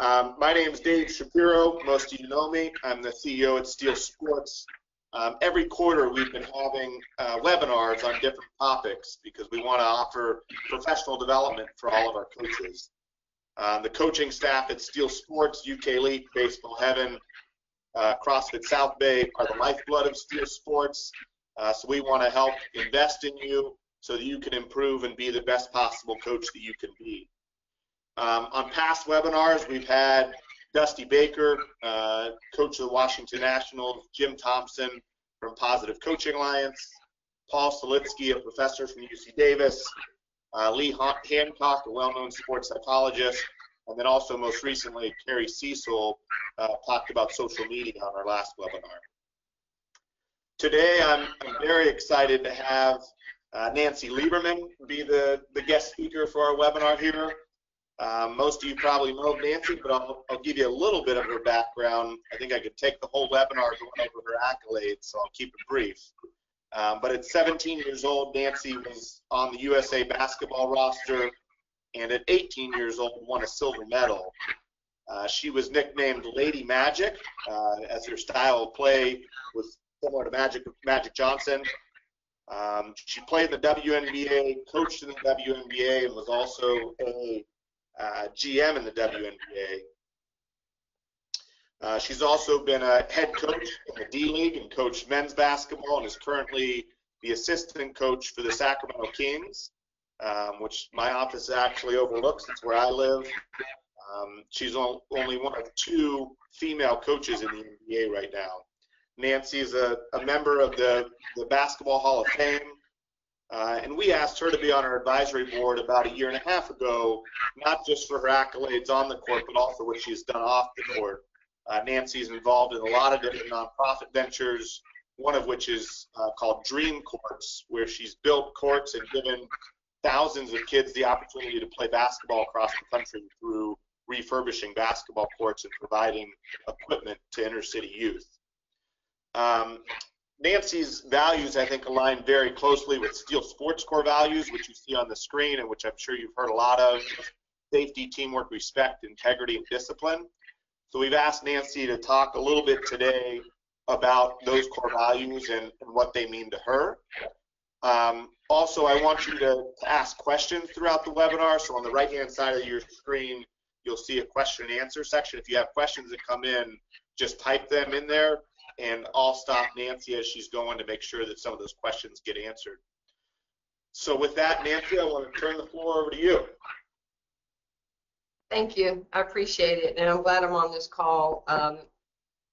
My name is Dave Shapiro. Most of you know me. I'm the CEO at Steel Sports. Every quarter we've been having webinars on different topics because we want to offer professional development for all of our coaches. The coaching staff at Steel Sports, UK League, Baseball Heaven, CrossFit South Bay are the lifeblood of Steel Sports. So we want to help invest in you so that you can improve and be the best possible coach that you can be. On past webinars, we've had Dusty Baker, coach of the Washington Nationals, Jim Thompson from Positive Coaching Alliance, Paul Solitsky, a professor from UC Davis, Lee Hancock, a well-known sports psychologist, and then also most recently, Carrie Cecil talked about social media on our last webinar. Today, I'm very excited to have Nancy Lieberman be the guest speaker for our webinar here. Most of you probably know Nancy, but I'll give you a little bit of her background. I think I could take the whole webinar going over her accolades, so I'll keep it brief. But at 17 years old, Nancy was on the USA basketball roster, and at 18 years old, won a silver medal. She was nicknamed Lady Magic, as her style of play was similar to Magic Johnson. She played in the WNBA, coached in the WNBA, and was also a GM in the WNBA. She's also been a head coach in the D League and coached men's basketball and is currently the assistant coach for the Sacramento Kings, which my office actually overlooks. It's where I live. She's only one of two female coaches in the NBA right now. Nancy is a member of the Basketball Hall of Fame. And we asked her to be on our advisory board about 1.5 years ago, not just for her accolades on the court, but also what she's done off the court. Nancy's involved in a lot of different nonprofit ventures, one of which is called Dream Courts, where she's built courts and given thousands of kids the opportunity to play basketball across the country through refurbishing basketball courts and providing equipment to inner city youth. Nancy's values, I think, align very closely with Steel Sports core values, which you see on the screen and which I'm sure you've heard a lot of: safety, teamwork, respect, integrity, and discipline. So we've asked Nancy to talk a little bit today about those core values and what they mean to her. Also, I want you to ask questions throughout the webinar. So on the right-hand side of your screen, you'll see a question and answer section. If you have questions that come in, just type them in there, and I'll stop Nancy as she's going to make sure that some of those questions get answered. So with that, Nancy, I want to turn the floor over to you. Thank you. I appreciate it, and I'm glad I'm on this call.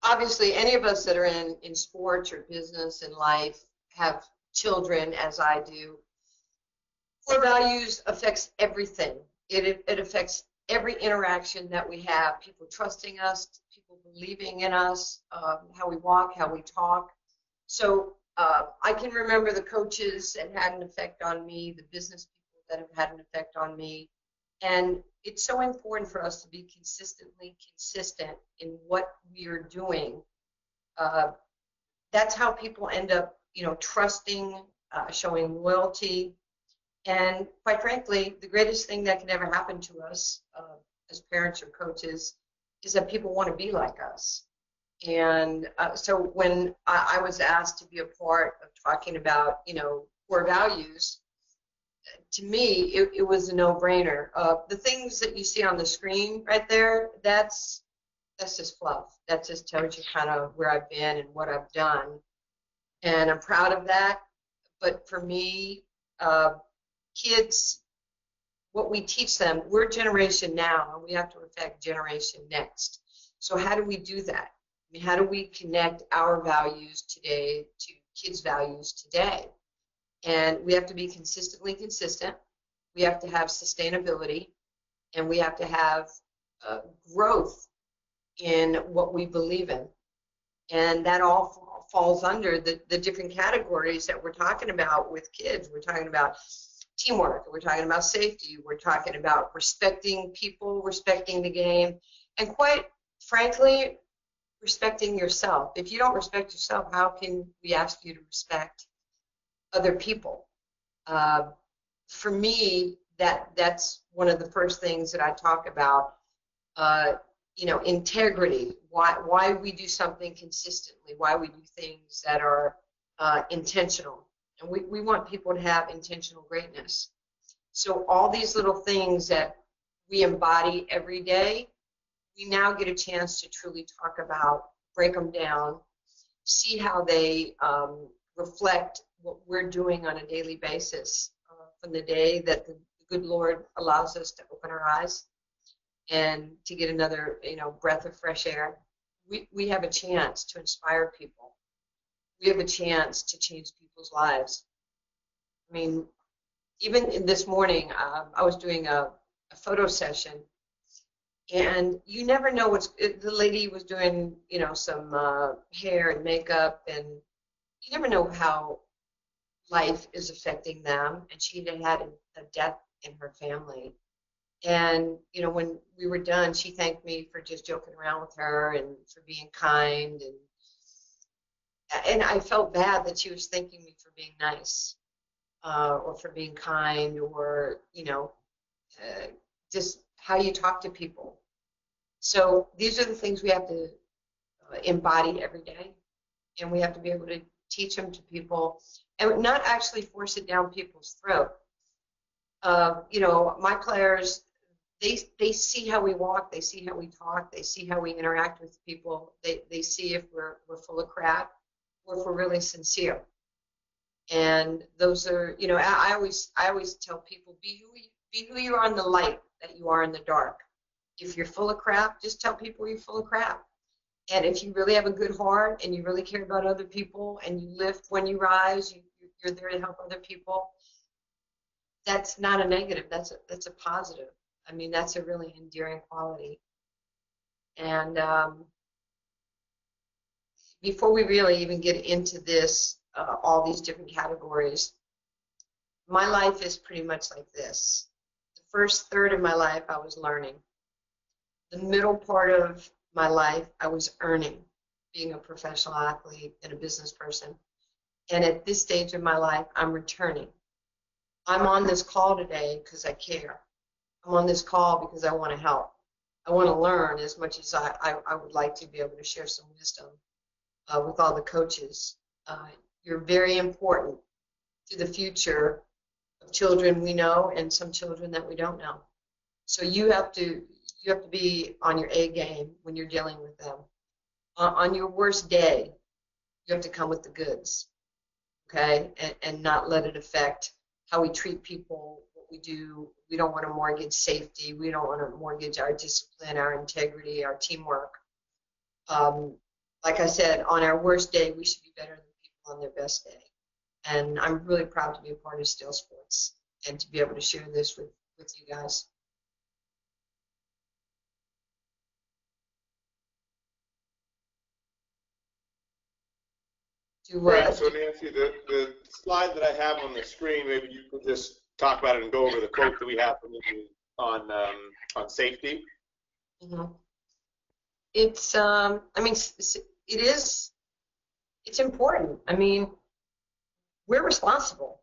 Obviously, any of us that are in sports or business and life have children, as I do. Core values affects everything. It affects every interaction that we have, people trusting us, people believing in us, how we walk, how we talk. So I can remember the coaches that had an effect on me, the business people that have had an effect on me, and it's so important for us to be consistently consistent in what we're doing. That's how people end up, trusting, showing loyalty. And quite frankly, the greatest thing that can ever happen to us as parents or coaches is that people want to be like us. And so when I was asked to be a part of talking about, core values, to me, it was a no-brainer. The things that you see on the screen right there, that's just fluff. That just tells you kind of where I've been and what I've done. And I'm proud of that. But for me, kids, what we teach them, we're generation now, and we have to affect generation next. So how do we do that? I mean, how do we connect our values today to kids' values today? And we have to be consistently consistent. We have to have sustainability, and we have to have growth in what we believe in. And that all falls under the different categories that we're talking about with kids. We're talking about teamwork, we're talking about safety, we're talking about respecting people, respecting the game, and quite frankly, respecting yourself. If you don't respect yourself, how can we ask you to respect other people? For me, that's one of the first things that I talk about. you know, integrity, why we do something consistently, why we do things that are intentional. And we want people to have intentional greatness. So all these little things that we embody every day, we now get a chance to truly talk about, break them down, see how they reflect what we're doing on a daily basis from the day that the good Lord allows us to open our eyes and to get another, you know, breath of fresh air. We have a chance to inspire people. We have a chance to change people's lives. I mean, even in this morning, I was doing a photo session, and you never know the lady was doing, you know, some hair and makeup, and you never know how life is affecting them. And she had a death in her family. And, you know, when we were done, she thanked me for just joking around with her and for being kind. And I felt bad that she was thanking me for being nice or for being kind, or, you know, just how you talk to people. So these are the things we have to embody every day. And we have to be able to teach them to people and not actually force it down people's throat. You know, my players, they see how we walk, they see how we talk, they see how we interact with people, they see if we're full of crap or if we're really sincere. And those are, you know, I always tell people, be who you are in the light that you are in the dark. If you're full of crap, just tell people you're full of crap. And if you really have a good heart and you really care about other people and you lift when you rise, you're there to help other people, that's not a negative, that's a positive. I mean, that's a really endearing quality. And before we really even get into this, all these different categories, my life is pretty much like this. The first third of my life, I was learning. The middle part of my life, I was earning, being a professional athlete and a business person. And at this stage of my life, I'm returning. I'm on this call today because I care. I'm on this call because I want to help. I want to learn as much as I would like to be able to share some wisdom with all the coaches. You're very important to the future of children we know and some children that we don't know. So you have to be on your A game when you're dealing with them. On your worst day, you have to come with the goods, okay, and not let it affect how we treat people, what we do. We don't want to mortgage safety. We don't want to mortgage our discipline, our integrity, our teamwork. Like I said, on our worst day, we should be better than people on their best day. And I'm really proud to be a part of Steel Sports and to be able to share this with you guys. Right, so Nancy, the slide that I have on the screen, maybe you could just talk about it and go over the quote that we have on safety. Mm-hmm. It's, I mean, it's important. I mean, we're responsible.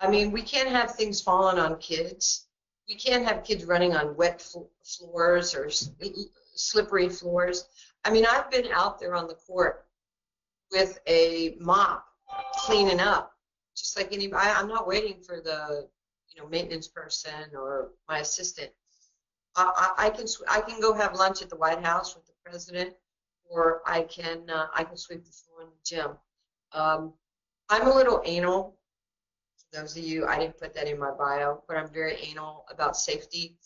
I mean, we can't have things falling on kids. We can't have kids running on wet floors or slippery floors. I mean, I've been out there on the court with a mop, cleaning up, just like anybody. I'm not waiting for the, you know, maintenance person or my assistant. I can go have lunch at the White House with the president, or I can sweep the floor in the gym. I'm a little anal. For those of you, I didn't put that in my bio, but I'm very anal about safety.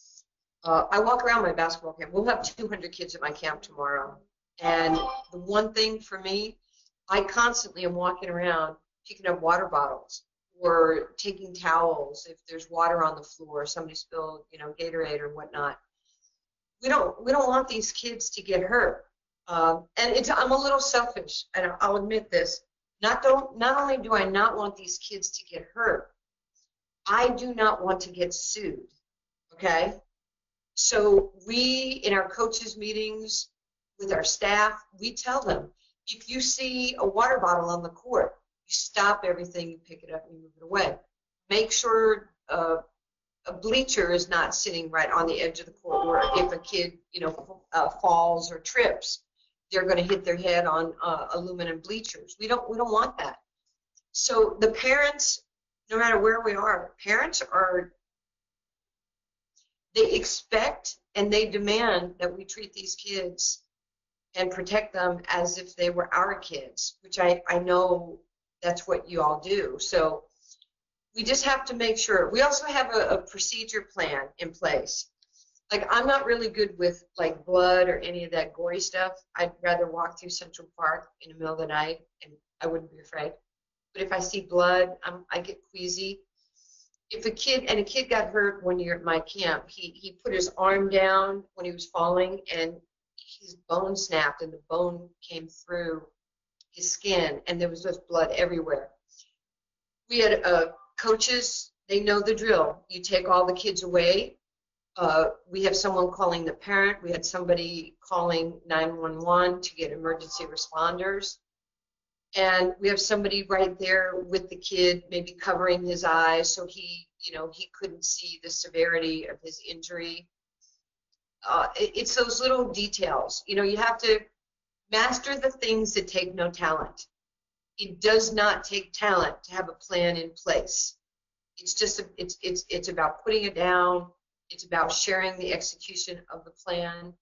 I walk around my basketball camp. We'll have 200 kids at my camp tomorrow, and the one thing for me, I constantly am walking around picking up water bottles or taking towels if there's water on the floor, somebody spilled, you know, Gatorade or whatnot. We don't want these kids to get hurt. And I'm a little selfish, and I'll admit this. Not only do I not want these kids to get hurt, I do not want to get sued. Okay? So we, in our coaches' meetings with our staff, we tell them, if you see a water bottle on the court, you stop everything, you pick it up, and you move it away. Make sure a bleacher is not sitting right on the edge of the court where if a kid, falls or trips, they're going to hit their head on aluminum bleachers. We don't want that. So the parents, no matter where we are, parents are, they expect and they demand that we treat these kids and protect them as if they were our kids, which I know that's what you all do. So we just have to make sure. We also have a procedure plan in place. Like, I'm not really good with, like, blood or any of that gory stuff. I'd rather walk through Central Park in the middle of the night, and I wouldn't be afraid. But if I see blood, I get queasy. If a kid got hurt one year at my camp, he put his arm down when he was falling, and his bone snapped, and the bone came through his skin, and there was just blood everywhere. We had coaches, they know the drill. You take all the kids away. We have someone calling the parent. We had somebody calling 911 to get emergency responders. And we have somebody right there with the kid, maybe covering his eyes so he couldn't see the severity of his injury. It's those little details. You have to master the things that take no talent. It does not take talent to have a plan in place. It's just it's about putting it down. It's about sharing the execution of the plan.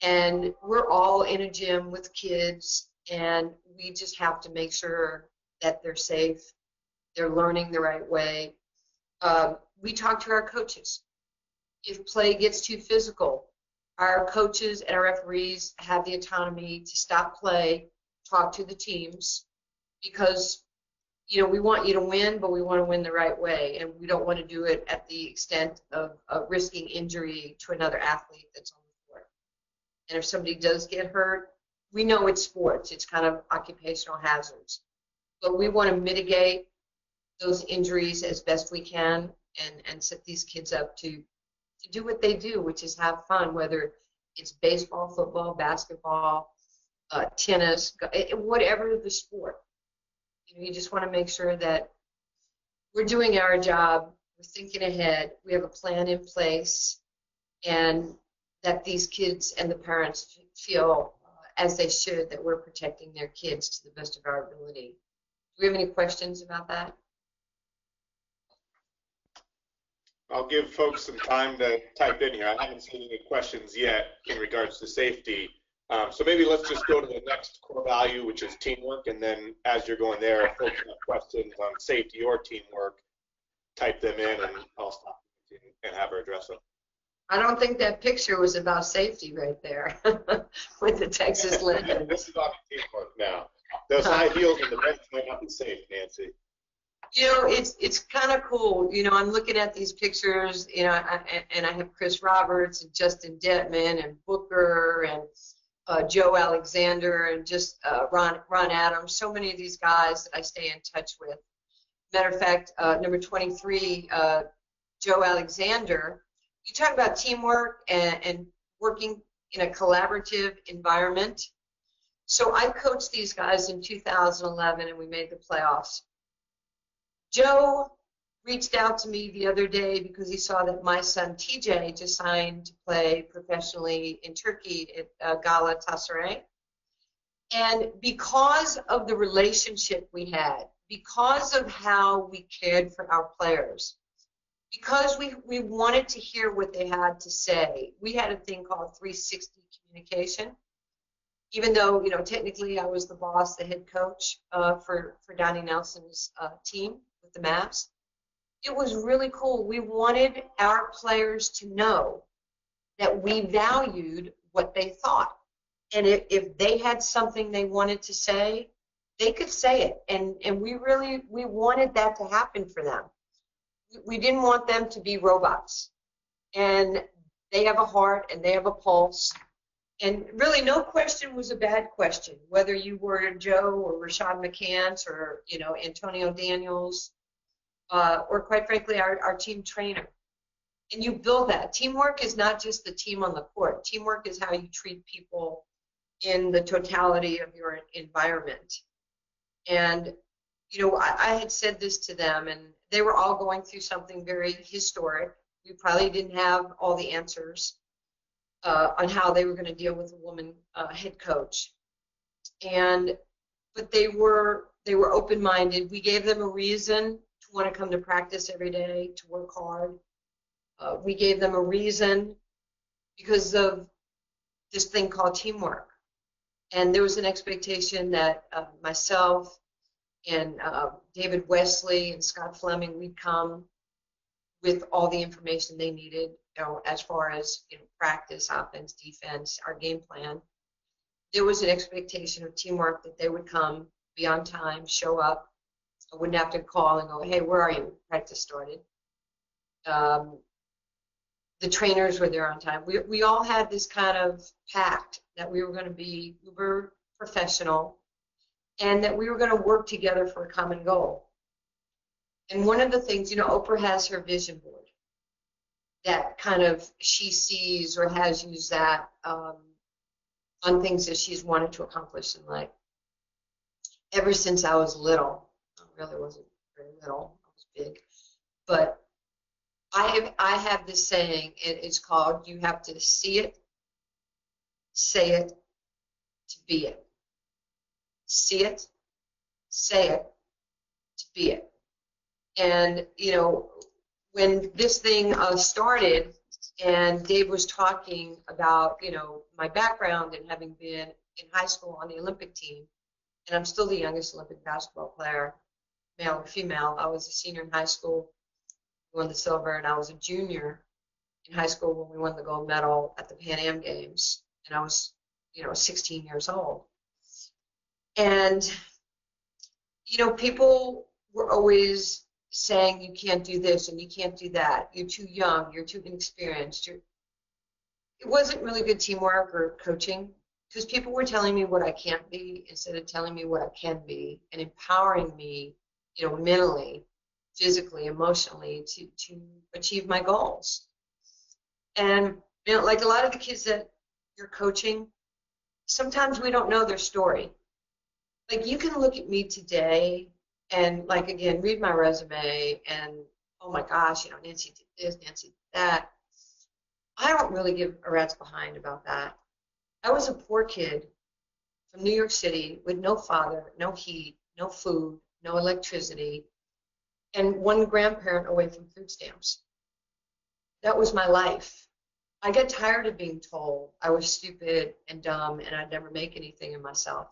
And we're all in a gym with kids, and we just have to make sure that they're safe, they're learning the right way. We talk to our coaches. If play gets too physical, our coaches and our referees have the autonomy to stop play, talk to the teams, because we want you to win, but we want to win the right way, and we don't want to do it at the extent of risking injury to another athlete that's on the court. And if somebody does get hurt, we know it's sports. It's kind of occupational hazards. But we want to mitigate those injuries as best we can and set these kids up to do what they do, which is have fun, whether it's baseball, football, basketball, tennis, whatever the sport. You just want to make sure that we're doing our job, we're thinking ahead, we have a plan in place, and that these kids and the parents feel, as they should, that we're protecting their kids to the best of our ability. Do we have any questions about that? I'll give folks some time to type in here. I haven't seen any questions yet in regards to safety. So maybe let's just go to the next core value, which is teamwork, and then as you're going there, if folks have questions on safety or teamwork, type them in, and I'll stop and have her address them. I don't think that picture was about safety right there with the Texas legend. This is about teamwork now. Those high heels on the bench might not be safe, Nancy. It's kind of cool. I'm looking at these pictures, and I have Chris Roberts and Justin Detman and Booker and Joe Alexander and just Ron Adams, so many of these guys that I stay in touch with. Matter of fact, number 23, Joe Alexander, you talk about teamwork and working in a collaborative environment. So I coached these guys in 2011, and we made the playoffs. Joe reached out to me the other day because he saw that my son TJ just signed to play professionally in Turkey at Galatasaray. And because of the relationship we had, because of how we cared for our players, because we wanted to hear what they had to say, we had a thing called 360 communication. Even though, technically I was the boss, the head coach for Donnie Nelson's team with the Mavs, it was really cool. We wanted our players to know that we valued what they thought. And if they had something they wanted to say, they could say it. And we wanted that to happen for them. We didn't want them to be robots. And they have a heart and they have a pulse. And really, no question was a bad question, whether you were Joe or Rashad McCants or, Antonio Daniels. Or quite frankly, our team trainer. And you build that. Teamwork is not just the team on the court. Teamwork is how you treat people in the totality of your environment. And, I had said this to them, and they were all going through something very historic we probably didn't have all the answers on how they were going to deal with a woman head coach. But they were open-minded. We gave them a reason to want to come to practice every day, to work hard. We gave them a reason because of this thing called teamwork. And there was an expectation that myself and David Wesley and Scott Fleming, we'd come with all the information they needed, you know, as far as, you know, practice, offense, defense, our game plan. There was an expectation of teamwork that they would come, be on time, show up. I wouldn't have to call and go, hey, where are you? Practice started. The trainers were there on time. We all had this kind of pact that we were going to be uber professional and that we were going to work together for a common goal. And one of the things, you know, Oprah has her vision board that kind of she sees or has used that on things that she's wanted to accomplish in life. Ever since I was little, I really wasn't very little, I was big, but I have this saying, and it's called, you have to see it, say it, to be it. See it, say it, to be it. And, you know, when this thing started and Dave was talking about, you know, my background and having been in high school on the Olympic team, and I'm still the youngest Olympic basketball player, male or female. I was a senior in high school, we won the silver, and I was a junior in high school when we won the gold medal at the Pan Am Games, and I was, you know, 16 years old. And, you know, people were always saying you can't do this and you can't do that, you're too young, you're too inexperienced. It wasn't really good teamwork or coaching, because people were telling me what I can't be instead of telling me what I can be and empowering me, you know, mentally, physically, emotionally to achieve my goals. And, you know, like a lot of the kids that you're coaching, sometimes we don't know their story. Like, you can look at me today and, like, again, read my resume and, oh my gosh, you know, Nancy did this, Nancy did that. I don't really give a rat's behind about that. I was a poor kid from New York City with no father, no heat, no food, no electricity, and one grandparent away from food stamps. That was my life. I got tired of being told I was stupid and dumb and I'd never make anything of myself.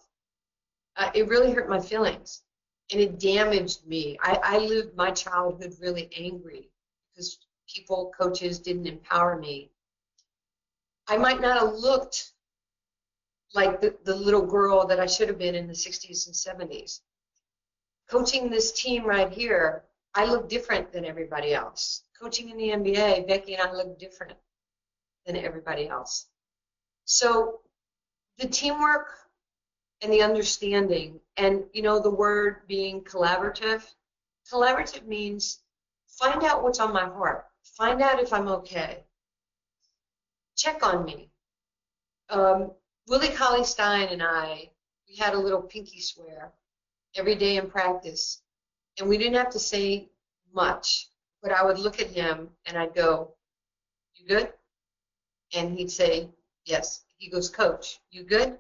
It really hurt my feelings. And it damaged me. I lived my childhood really angry because people, coaches, didn't empower me. I might not have looked like the little girl that I should have been in the 60s and 70s. Coaching this team right here, I look different than everybody else. Coaching in the NBA, Becky and I look different than everybody else. So the teamwork and the understanding, and, you know, the word being collaborative. Collaborative means find out what's on my heart. Find out if I'm okay. Check on me. Willie Colley Stein and I, we had a little pinky swear every day in practice, and we didn't have to say much, but I would look at him and I'd go, you good? And he'd say, yes. He goes, coach, you good?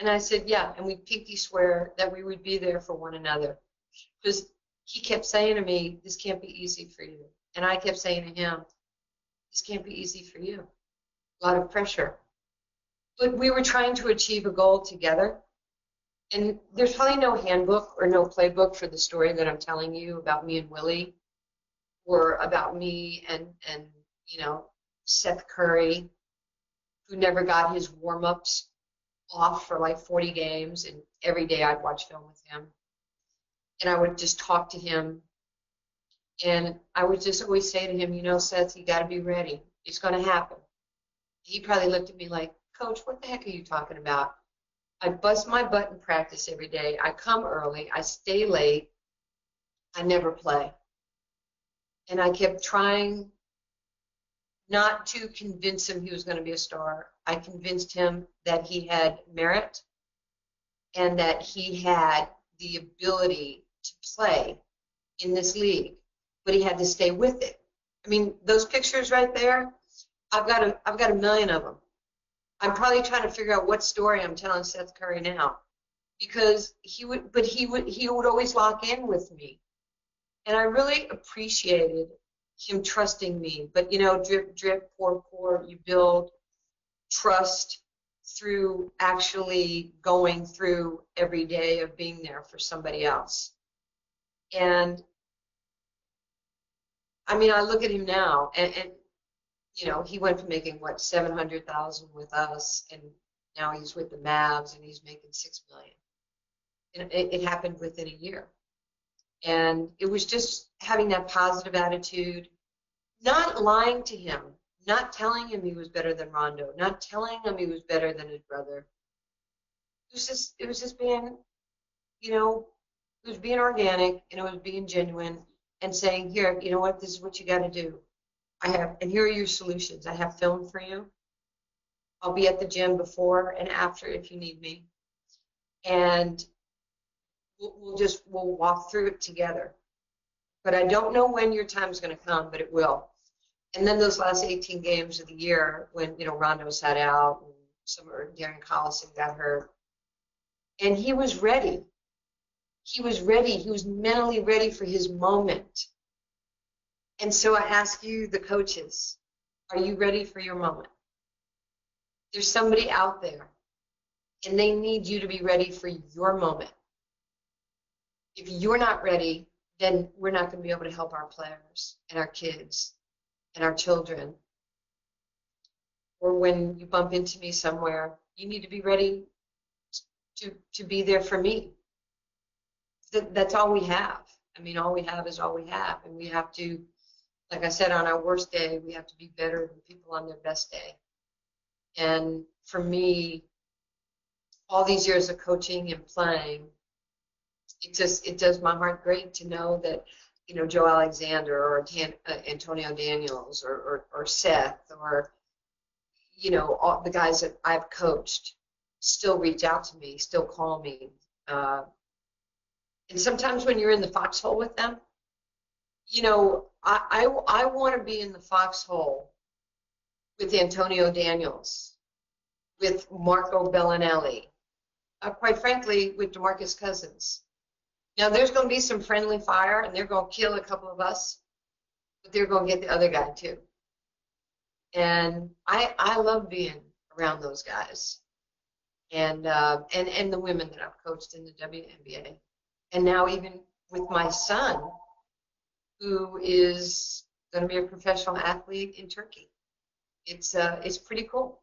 And I said, yeah, and we pinky swear that we would be there for one another. Because he kept saying to me, this can't be easy for you. And I kept saying to him, this can't be easy for you. A lot of pressure. But we were trying to achieve a goal together. And there's probably no handbook or no playbook for the story that I'm telling you about me and Willie, or about me and you know, Seth Curry, who never got his warm-ups off for like 40 games, and every day I'd watch film with him and I would just talk to him and I would just always say to him, you know, Seth, you got to be ready, it's going to happen. He probably looked at me like, coach, what the heck are you talking about? I bust my butt in practice every day, I come early, I stay late, I never play. And I kept trying not to convince him he was going to be a star. I convinced him that he had merit and that he had the ability to play in this league, but he had to stay with it. I mean, those pictures right there, I've got a million of them. I'm probably trying to figure out what story I'm telling Seth Curry now, because he would always lock in with me, and I really appreciated him trusting me. But you know, drip, drip, pour, pour. You build trust through actually going through every day of being there for somebody else. And I mean, I look at him now, and you know, he went from making what, $700,000 with us, and now he's with the Mavs, and he's making $6 million. And it happened within a year. And it was just having that positive attitude, not lying to him, not telling him he was better than Rondo, not telling him he was better than his brother. It was just being, you know, it was being organic, and it was being genuine, and saying, here, you know what, this is what you got to do. And here are your solutions. I have film for you. I'll be at the gym before and after if you need me. And we'll walk through it together. But I don't know when your time's going to come, but it will. And then those last 18 games of the year, when, you know, Rondo sat out and Darren Collison got hurt, and he was ready. He was ready. He was mentally ready for his moment. And so I ask you, the coaches, are you ready for your moment? There's somebody out there, and they need you to be ready for your moment. If you're not ready, then we're not going to be able to help our players and our kids and our children. Or when you bump into me somewhere, you need to be ready to be there for me. That's all we have. I mean, all we have is all we have, and we have to, like I said, on our worst day, we have to be better than people on their best day. And for me, all these years of coaching and playing, it does my heart great to know that, you know, Joe Alexander or Antonio Daniels or Seth or, you know, all the guys that I've coached still reach out to me, still call me. And sometimes when you're in the foxhole with them, you know, I want to be in the foxhole with Antonio Daniels, with Marco Bellinelli, quite frankly, with DeMarcus Cousins. Now, there's going to be some friendly fire, and they're going to kill a couple of us, but they're going to get the other guy, too. And I love being around those guys and the women that I've coached in the WNBA. And now even with my son, who is going to be a professional athlete in Turkey, it's pretty cool.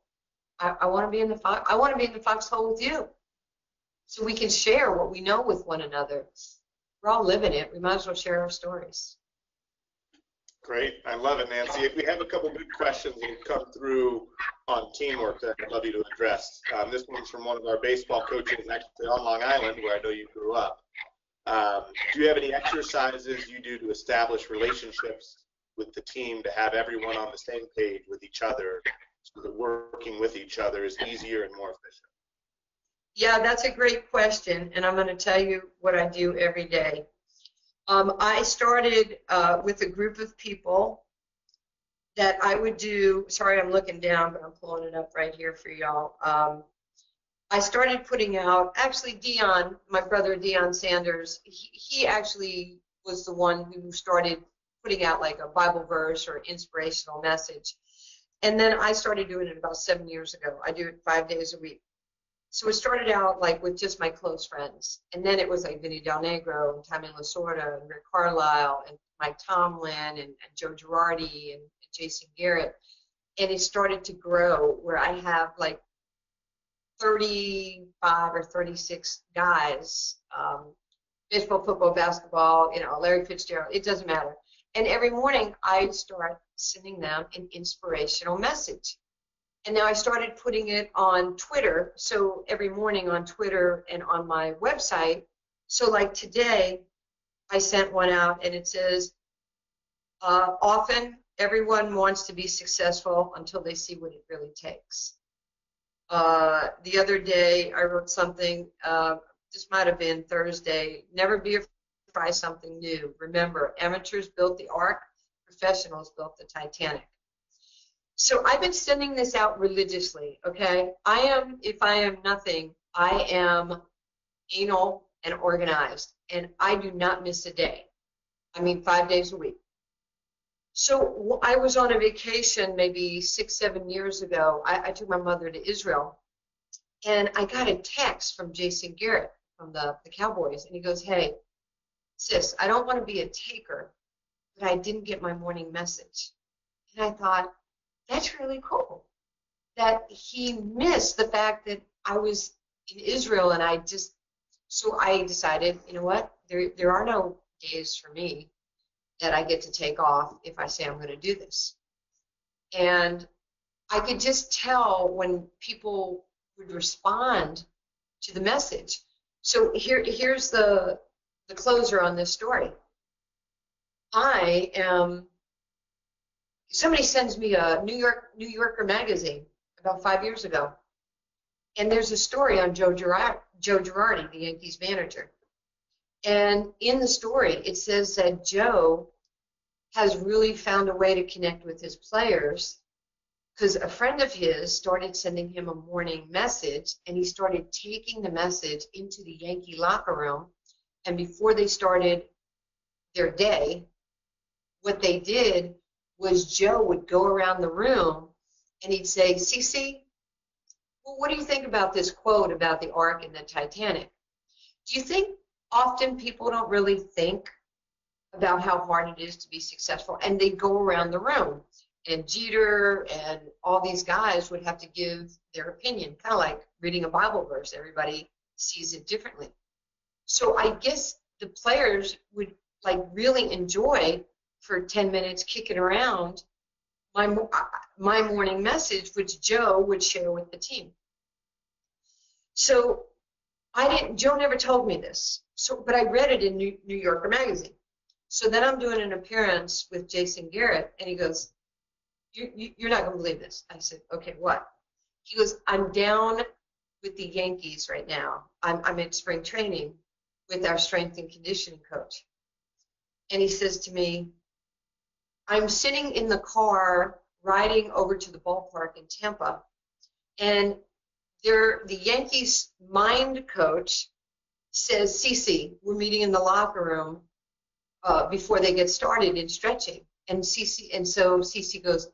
I want to be in the foxhole with you, so we can share what we know with one another. We're all living it. We might as well share our stories. Great, I love it, Nancy. If we have a couple good questions that have come through on teamwork that I'd love you to address. This one's from one of our baseball coaches, actually on Long Island, where I know you grew up. Do you have any exercises you do to establish relationships with the team, to have everyone on the same page with each other, so that working with each other is easier and more efficient? Yeah, that's a great question, and I'm going to tell you what I do every day. I started with a group of people that I would do, sorry, I'm looking down, but I'm pulling it up right here for y'all. I started putting out, actually Dion, my brother Dion Sanders, he actually was the one who started putting out like a Bible verse or inspirational message. And then I started doing it about 7 years ago. I do it 5 days a week. So it started out like with just my close friends. And then it was like Vinny Del Negro and Tommy Lasorda and Rick Carlisle and Mike Tomlin and Joe Girardi and Jason Garrett. And it started to grow where I have like 35 or 36 guys, baseball, football, basketball, you know, Larry Fitzgerald, it doesn't matter. And every morning I start sending them an inspirational message. And now I started putting it on Twitter, so every morning on Twitter and on my website. So like today, I sent one out and it says, often everyone wants to be successful until they see what it really takes. The other day, I wrote something, this might have been Thursday, never be afraid to try something new. Remember, amateurs built the ark, professionals built the Titanic. So I've been sending this out religiously, okay? I am anal and organized, and I do not miss a day. I mean, 5 days a week. So I was on a vacation maybe 6-7 years ago. I took my mother to Israel, and I got a text from Jason Garrett from the Cowboys, and he goes, "Hey, sis, I don't want to be a taker, but I didn't get my morning message." And I thought, that's really cool that he missed the fact that I was in Israel, and so I decided, you know what, there are no days for me that I get to take off if I say I'm going to do this. And I could just tell when people would respond to the message. So here's the closer on this story. Somebody sends me a New Yorker magazine about 5 years ago, and there's a story on Joe Girardi, the Yankees manager. And in the story, it says that Joe has really found a way to connect with his players because a friend of his started sending him a morning message, and he started taking the message into the Yankee locker room. And before they started their day, what they did was Joe would go around the room, and he'd say, "Cece, well, what do you think about this quote about the Ark and the Titanic? Do you think often people don't really think about how hard it is to be successful?" And they go around the room, and Jeter and all these guys would have to give their opinion, kind of like reading a Bible verse. Everybody sees it differently. So I guess the players would like really enjoy for 10 minutes kicking around my morning message, which Joe would share with the team. So Joe never told me this, but I read it in New Yorker magazine. So then I'm doing an appearance with Jason Garrett, and he goes, "You're not going to believe this." I said, "Okay, what?" He goes, "I'm down with the Yankees right now. I'm in spring training with our strength and conditioning coach." And he says to me, "I'm sitting in the car riding over to the ballpark in Tampa, and the Yankees mind coach says, Cece, we're meeting in the locker room before they get started in stretching." And so Cece goes,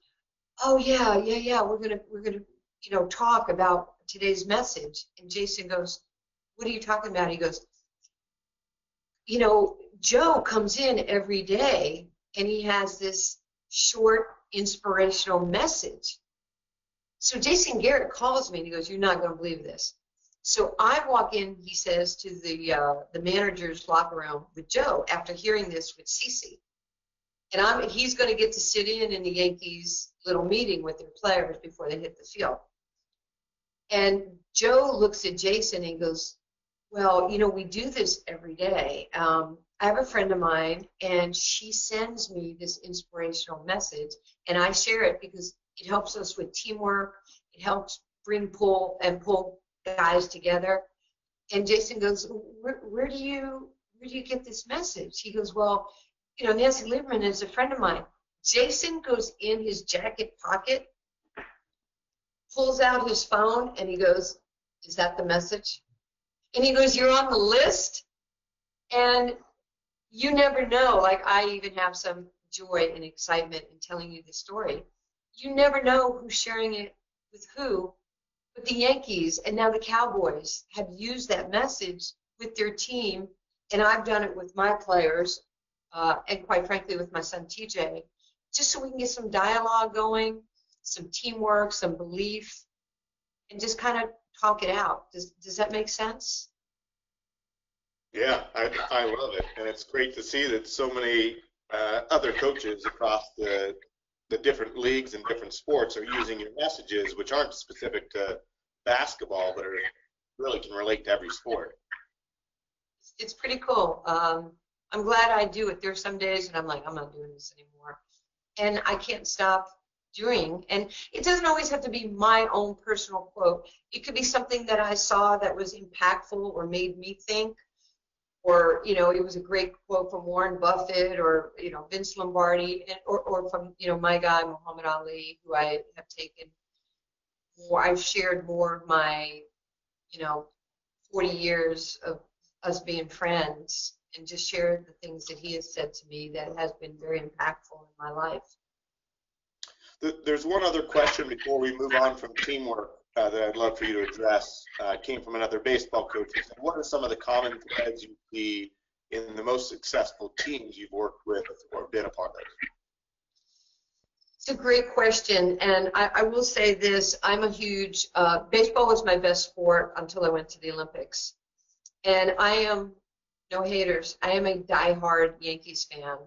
"Oh yeah, we're gonna talk about today's message." And Jason goes, "What are you talking about?" He goes, "Joe comes in every day and he has this short inspirational message." So Jason Garrett calls me and he goes, "You're not going to believe this." So I walk in, he says, to the manager's locker room with Joe after hearing this with Cece. And he's going to get to sit in the Yankees' little meeting with their players before they hit the field. And Joe looks at Jason and goes, "Well, we do this every day. I have a friend of mine, and she sends me this inspirational message, and I share it because it helps us with teamwork. It helps pull guys together." And Jason goes, "Where do you get this message?" He goes, "Well, Nancy Lieberman is a friend of mine." Jason goes in his jacket pocket, pulls out his phone, and he goes, "Is that the message?" And he goes, "You're on the list." And you never know, like I even have some joy and excitement in telling you the story. You never know who's sharing it with who, but the Yankees and now the Cowboys have used that message with their team, and I've done it with my players, and quite frankly with my son TJ, just so we can get some dialogue going, some teamwork, some belief, and just kind of talk it out. Does that make sense? Yeah, I love it, and it's great to see that so many other coaches across the different leagues and different sports are using your messages, which aren't specific to basketball, but really can relate to every sport. It's pretty cool. I'm glad I do it. There's some days and I'm like, I'm not doing this anymore, and I can't stop doing. And it doesn't always have to be my own personal quote. It could be something that I saw that was impactful or made me think, or, you know, it was a great quote from Warren Buffett or, you know, Vince Lombardi, and, or from, you know, my guy, Muhammad Ali, who I have taken, or I've shared more of my, you know, 40 years of us being friends, and just share the things that he has said to me that has been very impactful in my life. There's one other question before we move on from teamwork that I'd love for you to address. It came from another baseball coach. What are some of the common threads you see in the most successful teams you've worked with or been a part of? It's a great question, and I will say this. I'm a huge baseball was my best sport until I went to the Olympics, and I am no haters. I am a diehard Yankees fan.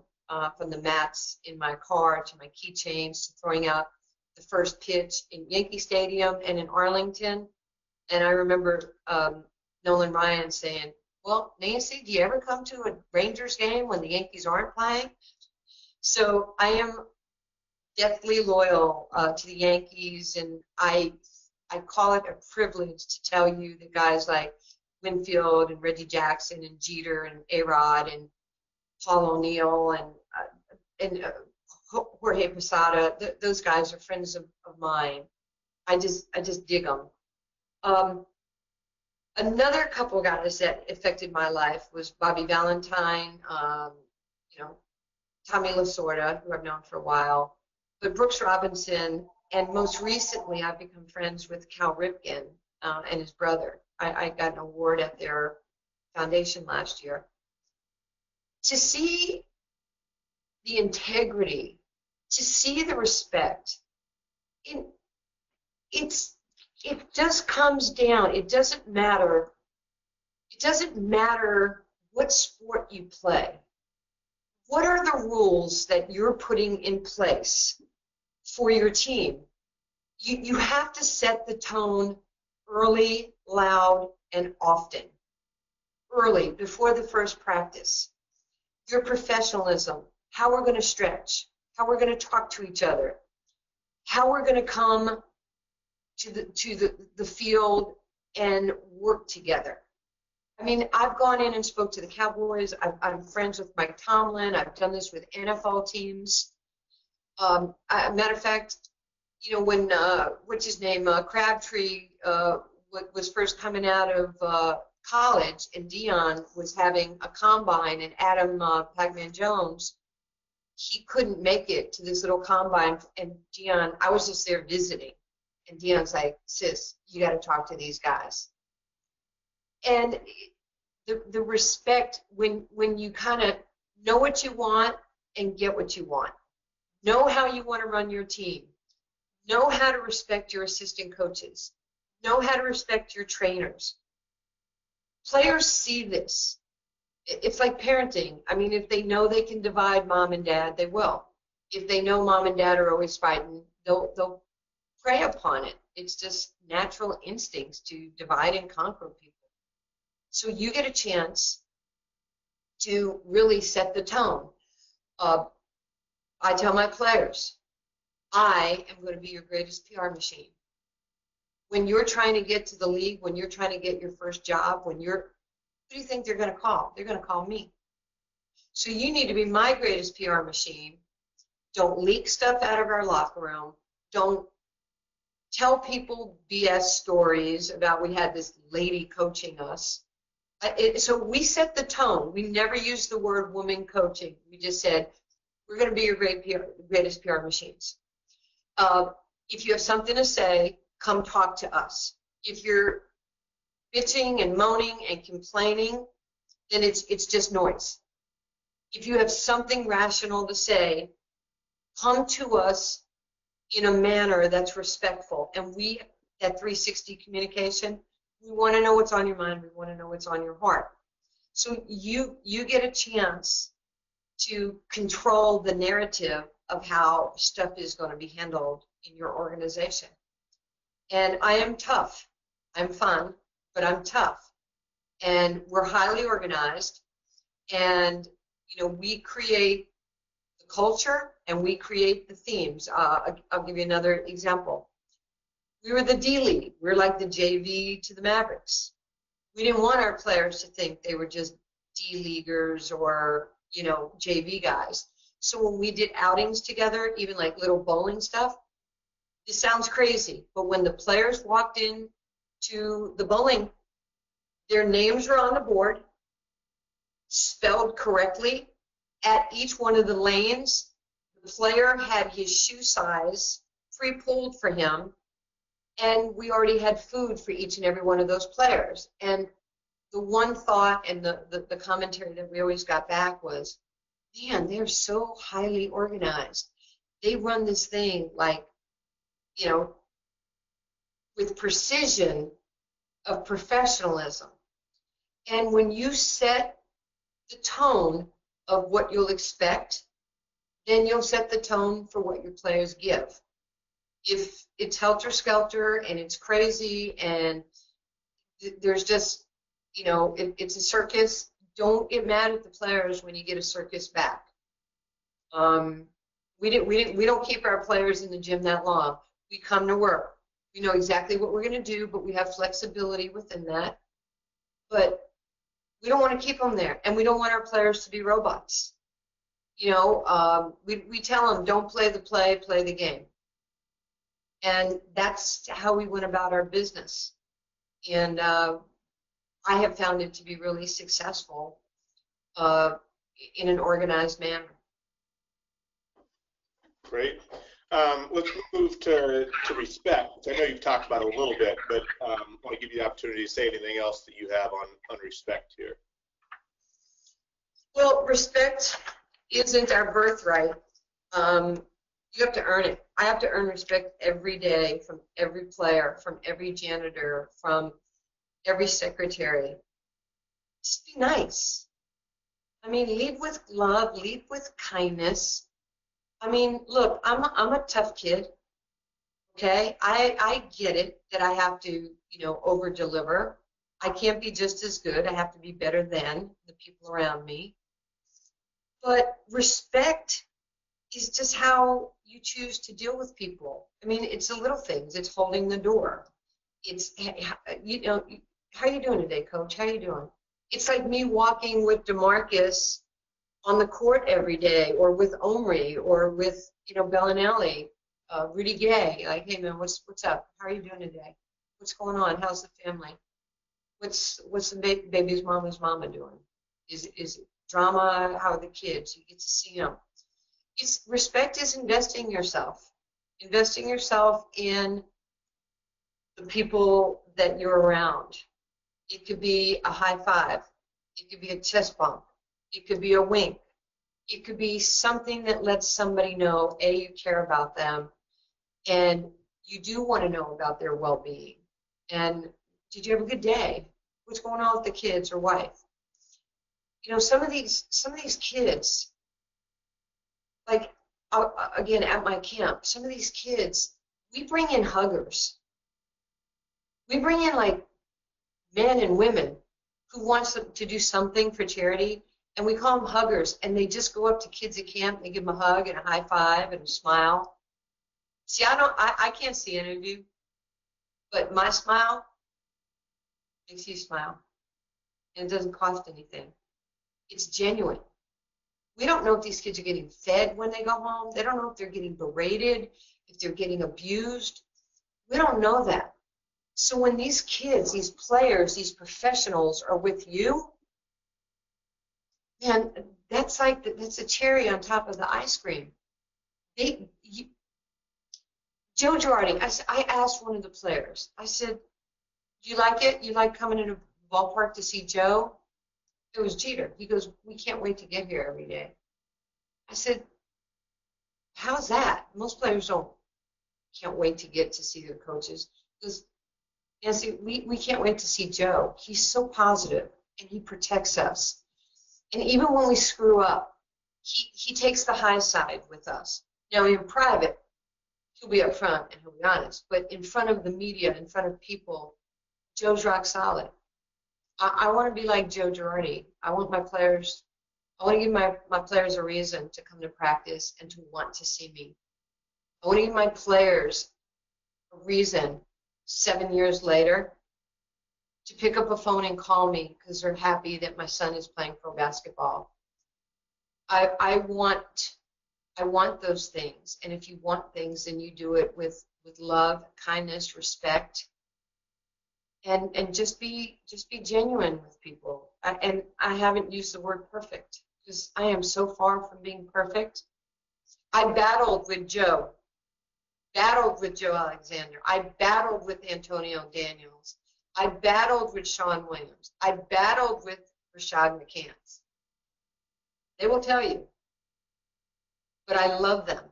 From the mats in my car to my keychains to throwing out the first pitch in Yankee Stadium and in Arlington. And I remember Nolan Ryan saying, "Well, Nancy, do you ever come to a Rangers game when the Yankees aren't playing?" So I am deathly loyal to the Yankees, and I call it a privilege to tell you that guys like Winfield and Reggie Jackson and Jeter and A-Rod and Paul O'Neill and Jorge Posada, those guys are friends of mine. I just dig them. Another couple guys that affected my life was Bobby Valentine, you know, Tommy Lasorda, who I've known for a while, but Brooks Robinson, and most recently I've become friends with Cal Ripken and his brother. I got an award at their foundation last year. To see the integrity, to see the respect, it just comes down. It doesn't matter. It doesn't matter what sport you play. What are the rules that you're putting in place for your team? You have to set the tone early, loud, and often. Early, before the first practice. Your professionalism, how we're going to stretch, how we're going to talk to each other, how we're going to come to the field and work together. I mean, I've gone in and spoke to the Cowboys. I'm friends with Mike Tomlin. I've done this with NFL teams. Matter of fact, you know, when what's his name, Crabtree was first coming out of college, and Dion was having a combine, and Adam Pac-Man Jones, he couldn't make it to this little combine, and Dion, I was just there visiting, and Dion's like, "Sis, you got to talk to these guys." And the respect when you kind of know what you want and get what you want, know how you want to run your team, know how to respect your assistant coaches, know how to respect your trainers. Players see this. It's like parenting. I mean, if they know they can divide mom and dad, they will. If they know mom and dad are always fighting, they'll prey upon it. It's just natural instincts to divide and conquer people. So you get a chance to really set the tone. I tell my players, I am going to be your greatest PR machine. When you're trying to get to the league, when you're trying to get your first job, who do you think they're going to call? They're going to call me. So you need to be my greatest PR machine. Don't leak stuff out of our locker room. Don't tell people BS stories about we had this lady coaching us. So we set the tone. We never used the word woman coaching. We just said, we're going to be your greatest PR machines. If you have something to say, come talk to us. If you're bitching and moaning and complaining, then it's just noise. If you have something rational to say, come to us in a manner that's respectful. And we, at 360 Communication, we want to know what's on your mind. We want to know what's on your heart. So you get a chance to control the narrative of how stuff is going to be handled in your organization. And I am tough. I'm fun, but I'm tough. And we're highly organized. And, you know, we create the culture and we create the themes. I'll give you another example. We were the D League. We're like the JV to the Mavericks. We didn't want our players to think they were just D leaguers or, you know, JV guys. So when we did outings together, even like little bowling stuff, this sounds crazy, but when the players walked in to the bowling, their names were on the board, spelled correctly. At each one of the lanes, the player had his shoe size pre-pulled for him, and we already had food for each and every one of those players. And the one thought and the commentary that we always got back was, man, they're so highly organized. They run this thing like, you know, with precision of professionalism. And when you set the tone of what you'll expect, then you'll set the tone for what your players give. If it's helter-skelter and it's crazy and there's just, you know, it's a circus, don't get mad at the players when you get a circus back. We don't keep our players in the gym that long. We come to work. We know exactly what we're going to do, but we have flexibility within that. But we don't want to keep them there, and we don't want our players to be robots. You know, we tell them, don't play the play, play the game. And that's how we went about our business. And I have found it to be really successful in an organized manner. Great. Let's move to respect. I know you've talked about it a little bit, but I want to give you the opportunity to say anything else that you have on respect here. Well, respect isn't our birthright. You have to earn it. I have to earn respect every day from every player, from every janitor, from every secretary. Just be nice. I mean, lead with love, lead with kindness. I mean, look, I'm a tough kid, okay? I get it that I have to, you know, over-deliver. I can't be just as good. I have to be better than the people around me. But respect is just how you choose to deal with people. I mean, it's the little things. It's holding the door. It's, you know, how you doing today, Coach? How you doing? It's like me walking with DeMarcus on the court every day, or with Omri, or with, you know, Bellinelli, Rudy Gay. Like, hey man, what's up? How are you doing today? What's going on? How's the family? What's the baby's mama doing? Is it drama? How are the kids? You get to see them. It's respect is investing yourself in the people that you're around. It could be a high five. It could be a chest bump. It could be a wink. It could be something that lets somebody know, A, you care about them, and you do want to know about their well-being. And did you have a good day? What's going on with the kids or wife? You know, some of these kids, like, again, at my camp, some of these kids, we bring in huggers. We bring in, like, men and women who wants them to do something for charity, and we call them huggers, and they just go up to kids at camp, and they give them a hug and a high five and a smile. See, I can't see any of you, but my smile makes you smile, and it doesn't cost anything. It's genuine. We don't know if these kids are getting fed when they go home. They don't know if they're getting berated, if they're getting abused. We don't know that. So when these kids, these players, these professionals are with you, and that's like that's a cherry on top of the ice cream. Joe Girardi, I asked one of the players. I said, "Do you like it? You like coming into the ballpark to see Joe?" It was Jeter. He goes, "We can't wait to get here every day." I said, "How's that? Most players can't wait to get to see their coaches." He goes, "Nancy, we can't wait to see Joe. He's so positive and he protects us. And even when we screw up, he takes the high side with us. Now, in private, he'll be up front and he'll be honest. But in front of the media, in front of people, Joe's rock solid. I want to be like Joe Girardi. I want to give my players a reason to come to practice and to want to see me. I want to give my players a reason 7 years later to pick up a phone and call me because they're happy that my son is playing pro basketball. I want those things, and if you want things, then you do it with love, kindness, respect, and just be genuine with people. And I haven't used the word perfect because I am so far from being perfect. I battled with Joe Alexander. I battled with Antonio Daniels. I battled with Sean Williams. I battled with Rashad McCants. They will tell you. But I love them.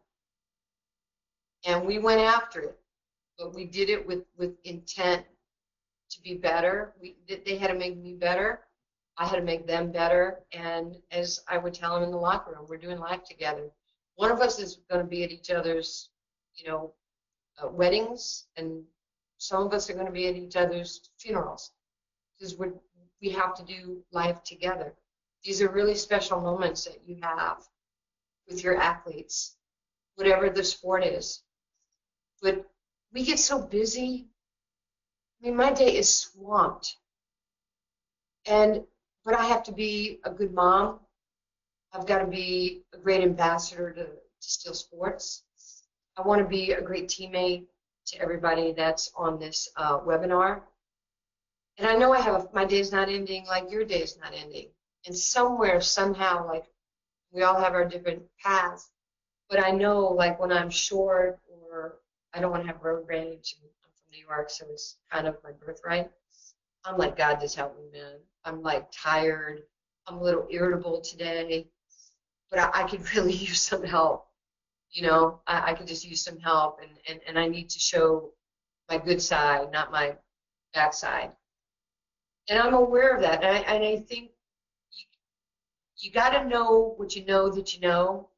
And we went after it. But we did it with intent to be better. They had to make me better. I had to make them better. And as I would tell them in the locker room, we're doing life together. One of us is going to be at each other's, weddings, and some of us are going to be at each other's funerals because we have to do life together. These are really special moments that you have with your athletes, whatever the sport is. But we get so busy. I mean, my day is swamped. But I have to be a good mom. I've got to be a great ambassador to Steel Sports. I want to be a great teammate to everybody that's on this webinar. And I know my day's not ending like your day's not ending. And somewhere, somehow, like, we all have our different paths. But I know, like, when I'm short, or I don't want to have road rage, and I'm from New York, so it's kind of my birthright. I'm like, God, just help me, man. I'm, like, tired. I'm a little irritable today. But I could really use some help. I could just use some help, and I need to show my good side, not my backside. And I'm aware of that, and I think you got to know what you know that you know,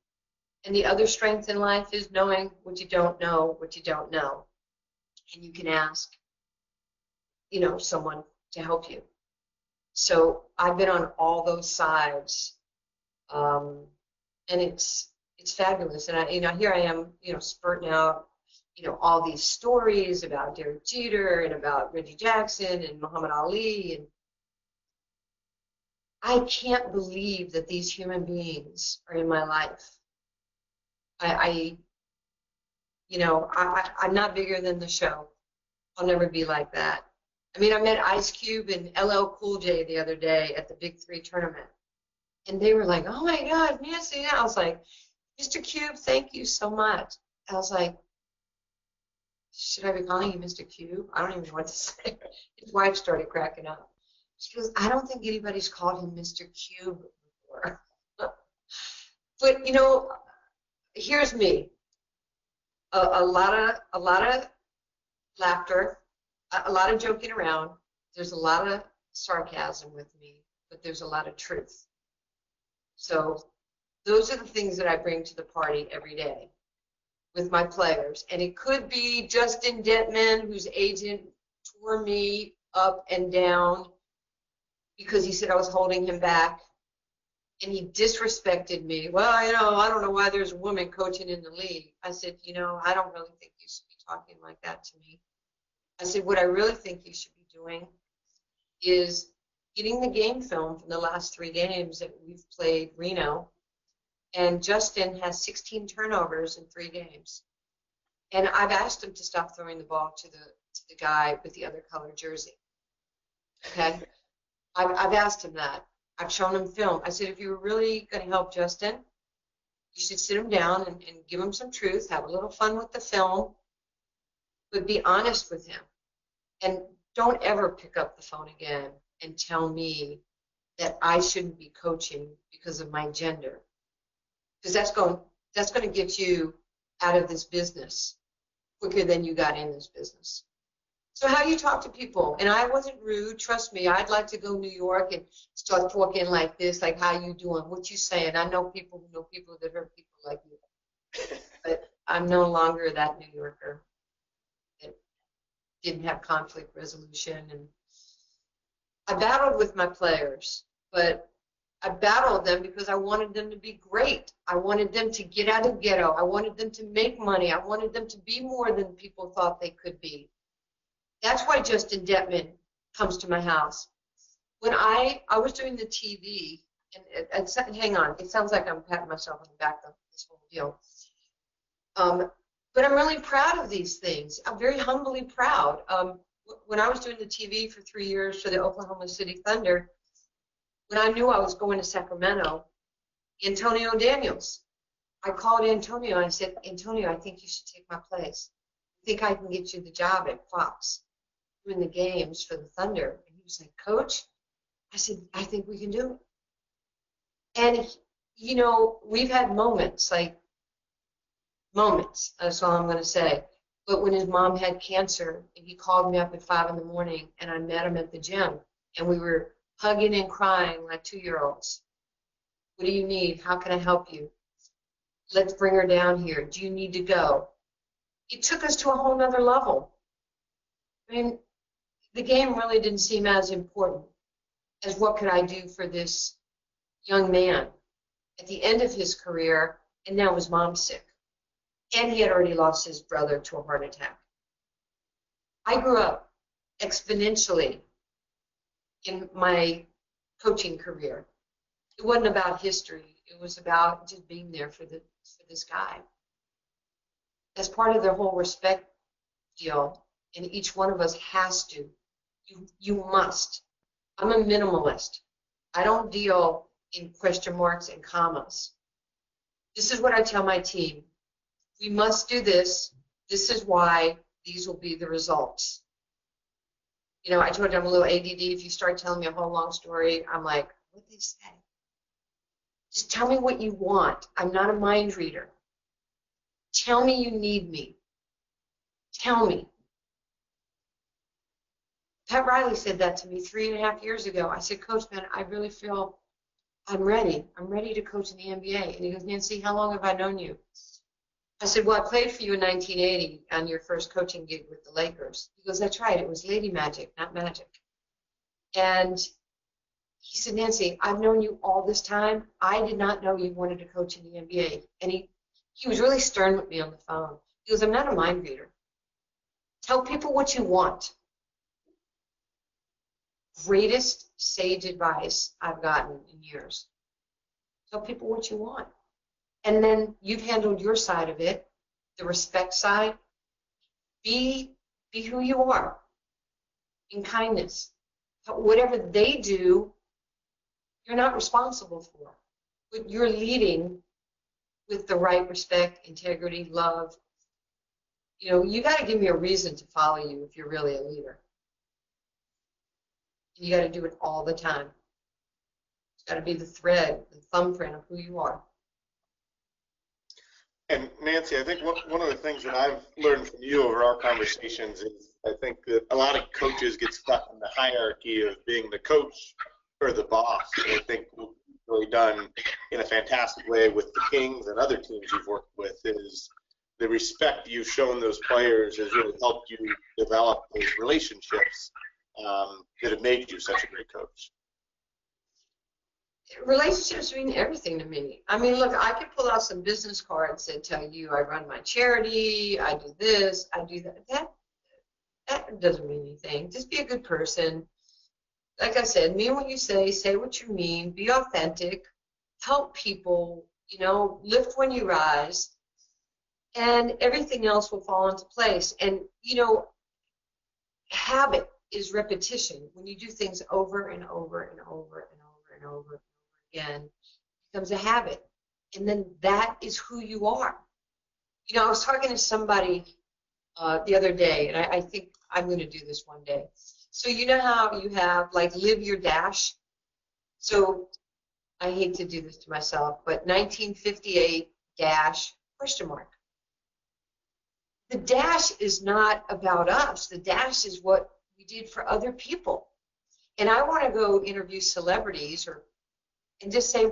and the other strength in life is knowing what you don't know, and you can ask, someone to help you. So I've been on all those sides, and it's fabulous, and here I am, spurting out, all these stories about Derek Jeter and about Reggie Jackson and Muhammad Ali, and I can't believe that these human beings are in my life. I'm not bigger than the show. I'll never be like that. I met Ice Cube and LL Cool J the other day at the Big Three tournament, and they were like, "Oh my God, Nancy!" I was like, "Mr. Cube, thank you so much." I was like, should I be calling you Mr. Cube? I don't even know what to say. His wife started cracking up. She goes, I don't think anybody's called him Mr. Cube before. But, here's me. A lot of laughter, a lot of joking around. There's a lot of sarcasm with me, but there's a lot of truth. So those are the things that I bring to the party every day with my players. And it could be Justin Detman, whose agent tore me up and down because he said I was holding him back. And he disrespected me. Well, I don't know why there's a woman coaching in the league. I said, I don't really think you should be talking like that to me. I said, what I really think you should be doing is getting the game film from the last 3 games that we've played Reno. And Justin has 16 turnovers in 3 games. And I've asked him to stop throwing the ball to the guy with the other color jersey. Okay? I've asked him that. I've shown him film. I said, if you were really going to help Justin, you should sit him down and give him some truth, have a little fun with the film, but be honest with him. And don't ever pick up the phone again and tell me that I shouldn't be coaching because of my gender. Because that's going to get you out of this business quicker than you got in this business. So how you talk to people, and I wasn't rude, trust me. I'd like to go to New York and start talking like this, like, how you doing, what you saying. I know people who know people that hurt people like you. But I'm no longer that New Yorker that didn't have conflict resolution. And I battled with my players, but I battled them because I wanted them to be great. I wanted them to get out of ghetto. I wanted them to make money. I wanted them to be more than people thought they could be. That's why Justin Detman comes to my house. When I was doing the TV, and hang on, it sounds like I'm patting myself on the back of this whole deal. But I'm really proud of these things. I'm very humbly proud. When I was doing the TV for 3 years for the Oklahoma City Thunder, when I knew I was going to Sacramento, Antonio Daniels. I called Antonio and I said, Antonio, I think you should take my place. I think I can get you the job at Fox doing the games for the Thunder. And he was like, Coach? I said, I think we can do it. And, you know, we've had moments, like moments, that's all I'm going to say. But when his mom had cancer, and he called me up at 5 in the morning, and I met him at the gym, and we were hugging and crying like 2-year-olds. What do you need? How can I help you? Let's bring her down here. Do you need to go? It took us to a whole nother level. I mean, the game really didn't seem as important as what could I do for this young man at the end of his career, and now his mom's sick. And he had already lost his brother to a heart attack. I grew up exponentially in my coaching career. It wasn't about history. It was about just being there for this guy. That's part of the whole respect deal, and each one of us has to. You must. I'm a minimalist. I don't deal in question marks and commas. This is what I tell my team. We must do this. This is why. These will be the results. You know, I told you I'm a little ADD. If you start telling me a whole long story, I'm like, what did they say? Just tell me what you want. I'm not a mind reader. Tell me you need me. Tell me. Pat Riley said that to me 3.5 years ago. I said, Coach, man, I really feel I'm ready. I'm ready to coach in the NBA. And he goes, Nancy, how long have I known you? I said, well, I played for you in 1980 on your first coaching gig with the Lakers. He goes, that's right. It was Lady Magic, not Magic. And he said, Nancy, I've known you all this time. I did not know you wanted to coach in the NBA. And he was really stern with me on the phone. He goes, I'm not a mind reader. Tell people what you want. Greatest sage advice I've gotten in years. Tell people what you want. And then you've handled your side of it, the respect side. Be who you are in kindness. But whatever they do, you're not responsible for. But you're leading with the right respect, integrity, love. You know, you got to give me a reason to follow you if you're really a leader. You got to do it all the time. It's got to be the thread, the thumbprint of who you are. And Nancy, I think one of the things that I've learned from you over our conversations is I think that a lot of coaches get stuck in the hierarchy of being the coach or the boss. And I think what you've really done in a fantastic way with the Kings and other teams you've worked with is the respect you've shown those players has really helped you develop those relationships that have made you such a great coach. Relationships mean everything to me. I mean, look, I could pull out some business cards that tell you I run my charity, I do this, I do that. That doesn't mean anything. Just be a good person. Like I said, mean what you say what you mean, be authentic, help people, you know, lift when you rise, and everything else will fall into place. And, you know, habit is repetition. When you do things over and over and over and over and over, again, becomes a habit, and then that is who you are. You know, I was talking to somebody the other day, and I think I'm going to do this one day. So you know how you have, like, live your dash? So I hate to do this to myself, but 1958 dash question mark. The dash is not about us. The dash is what we did for other people. And I want to go interview celebrities and just say,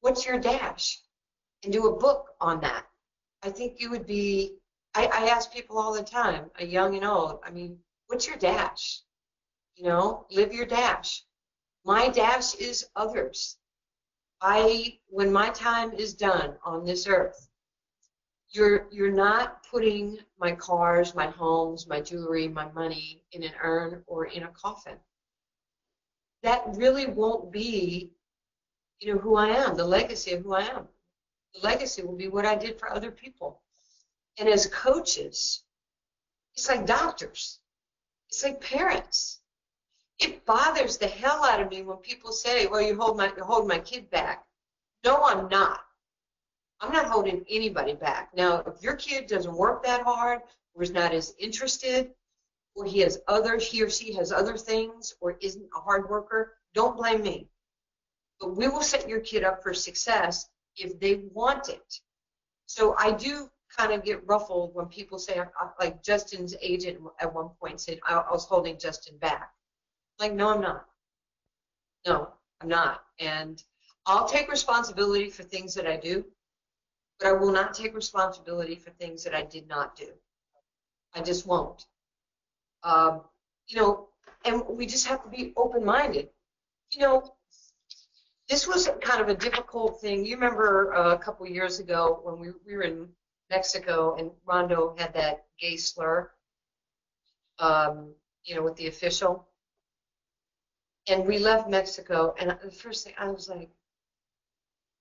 what's your dash? And do a book on that. I think you would be, I ask people all the time, young and old, I mean, what's your dash? You know, live your dash. My dash is others. When my time is done on this earth, You're not putting my cars, my homes, my jewelry, my money in an urn or in a coffin. That really won't be, you know, who I am, the legacy of who I am. The legacy will be what I did for other people. And as coaches, it's like doctors. It's like parents. It bothers the hell out of me when people say, well, you hold my kid back. No, I'm not. I'm not holding anybody back. Now, if your kid doesn't work that hard, or is not as interested, or he or she has other things, or isn't a hard worker, don't blame me. But we will set your kid up for success if they want it. So I do kind of get ruffled when people say, like Justin's agent at one point said, I was holding Justin back. I'm like, no, I'm not. No, I'm not. And I'll take responsibility for things that I do, but I will not take responsibility for things that I did not do. I just won't. You know, and we just have to be open-minded. You know, this was kind of a difficult thing. You remember a couple years ago when we were in Mexico and Rondo had that gay slur, you know, with the official. And we left Mexico, and the first thing I was like,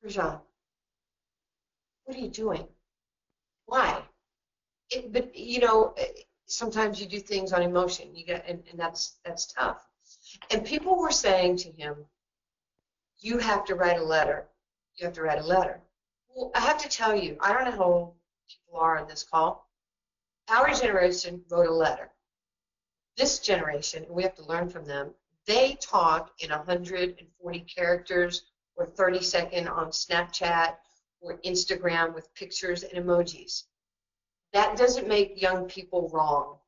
Rajon, what are you doing? Why? But you know, sometimes you do things on emotion. You get, and that's tough. And people were saying to him, "You have to write a letter. You have to write a letter." Well, I have to tell you, I don't know how old people are on this call. Our generation wrote a letter. This generation, and we have to learn from them. They talk in 140 characters or 30-second on Snapchat or Instagram with pictures and emojis. That doesn't make young people wrong.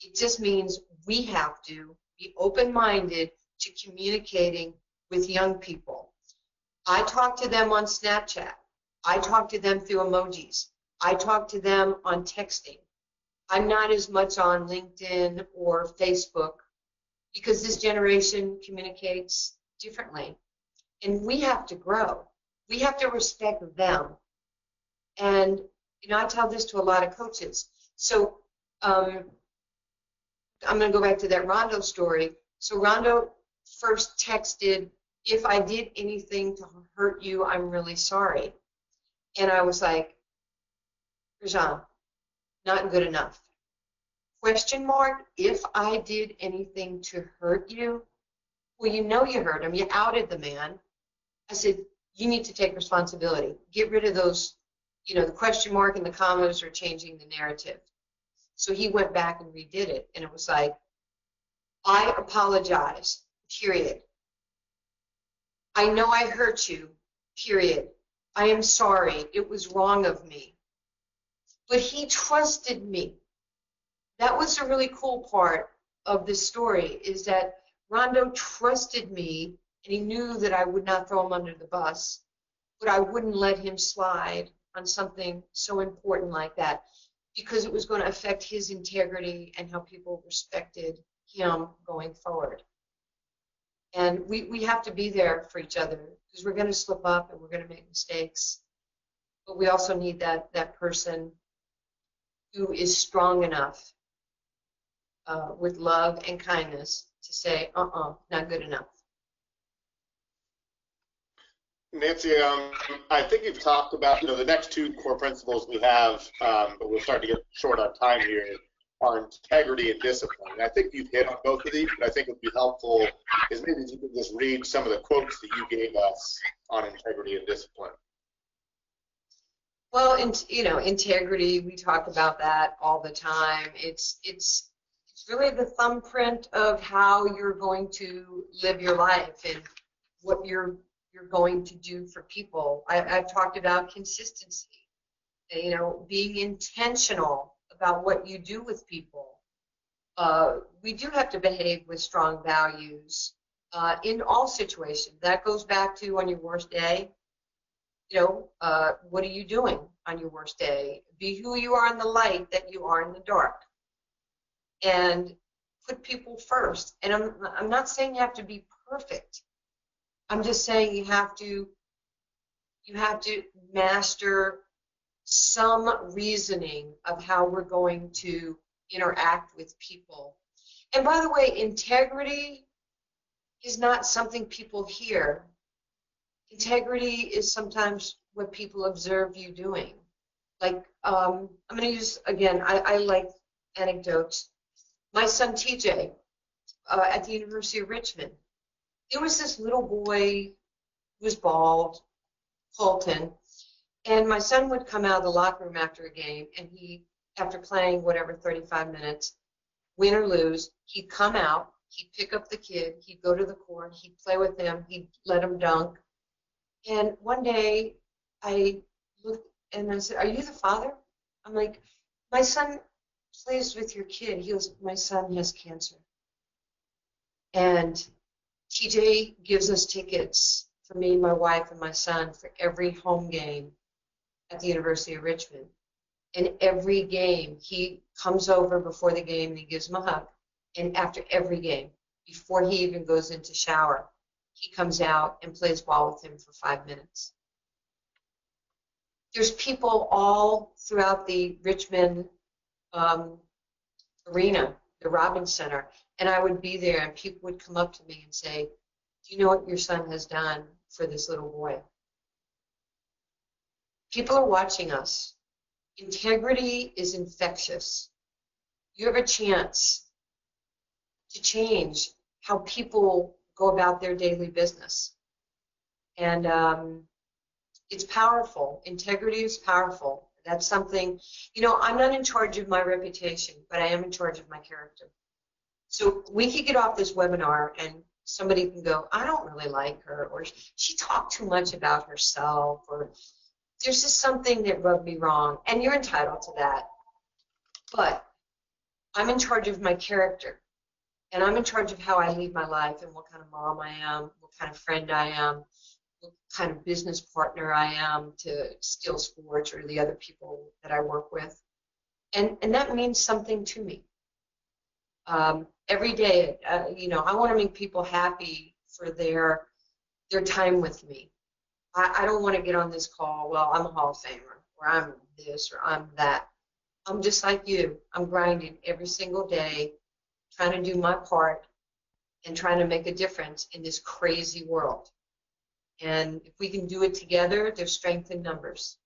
It just means we have to be open-minded to communicating with young people. I talk to them on Snapchat. I talk to them through emojis. I talk to them on texting. I'm not as much on LinkedIn or Facebook because this generation communicates differently. And we have to grow. We have to respect them. And, you know, I tell this to a lot of coaches. So I'm going to go back to that Rondo story. So Rondo first texted, if I did anything to hurt you, I'm really sorry. And I was like, Rajon, not good enough. Question mark, if I did anything to hurt you? Well, you know you hurt him. You outed the man. I said, you need to take responsibility. Get rid of those, you know, the question mark and the commas are changing the narrative. So he went back and redid it, and it was like, I apologize, period. I know I hurt you, period. I am sorry. It was wrong of me. But he trusted me. That was the really cool part of this story, is that Rondo trusted me. And he knew that I would not throw him under the bus, but I wouldn't let him slide on something so important like that, because it was going to affect his integrity and how people respected him going forward. And we have to be there for each other, because we're going to slip up and we're going to make mistakes. But we also need that person who is strong enough with love and kindness to say, not good enough. Nancy, I think you've talked about, you know, the next two core principles we have, but we'll start to get short on time here, are integrity and discipline. And I think you've hit on both of these, but I think it would be helpful is maybe you could just read some of the quotes that you gave us on integrity and discipline. Well, you know, integrity, we talk about that all the time. It's really the thumbprint of how you're going to live your life and what you're going to do for people. I've talked about consistency, you know, being intentional about what you do with people. We do have to behave with strong values in all situations. That goes back to on your worst day, you know, what are you doing on your worst day? Be who you are in the light that you are in the dark. And put people first. And I'm not saying you have to be perfect. I'm just saying you have to master some reasoning of how we're going to interact with people. And by the way, integrity is not something people hear. Integrity is sometimes what people observe you doing. Like, I'm going to use, again, I like anecdotes. My son TJ at the University of Richmond, there was this little boy who was bald, Colton, and my son would come out of the locker room after a game, and he, after playing whatever, 35 minutes, win or lose, he'd come out, he'd pick up the kid, he'd go to the court, he'd play with him, he'd let him dunk. And one day, I looked and I said, "Are you the father?" I'm like, "My son plays with your kid." He goes, "My son has cancer." And TJ gives us tickets for me, my wife, and my son for every home game at the University of Richmond. And every game, he comes over before the game and he gives him a hug. And after every game, before he even goes into shower, he comes out and plays ball with him for 5 minutes. There's people all throughout the Richmond arena, the Robbins Center, and I would be there and people would come up to me and say, "Do you know what your son has done for this little boy?" People are watching us. Integrity is infectious. You have a chance to change how people go about their daily business. And it's powerful. Integrity is powerful. That's something, you know, I'm not in charge of my reputation, but I am in charge of my character. So we could get off this webinar and somebody can go, "I don't really like her," or "She talked too much about herself," or "There's just something that rubbed me wrong," and you're entitled to that. But I'm in charge of my character, and I'm in charge of how I lead my life and what kind of mom I am, what kind of friend I am, what kind of business partner I am to Steel Sports or the other people that I work with. And that means something to me. Every day, you know, I want to make people happy for their time with me. I don't want to get on this call, "Well, I'm a Hall of Famer," or "I'm this," or "I'm that." I'm just like you. I'm grinding every single day, trying to do my part and trying to make a difference in this crazy world. And if we can do it together, there's strength in numbers.